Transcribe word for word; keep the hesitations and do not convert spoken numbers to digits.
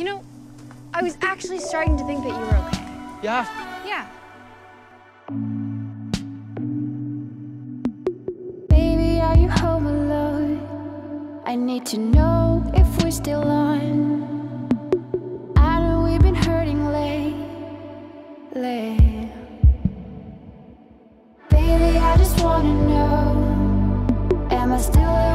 You know, I was actually starting to think that you were okay. Yeah? Yeah. Baby, are you home alone? I need to know if we're still on. I know we've been hurting lately. Baby, I just wanna know, am I still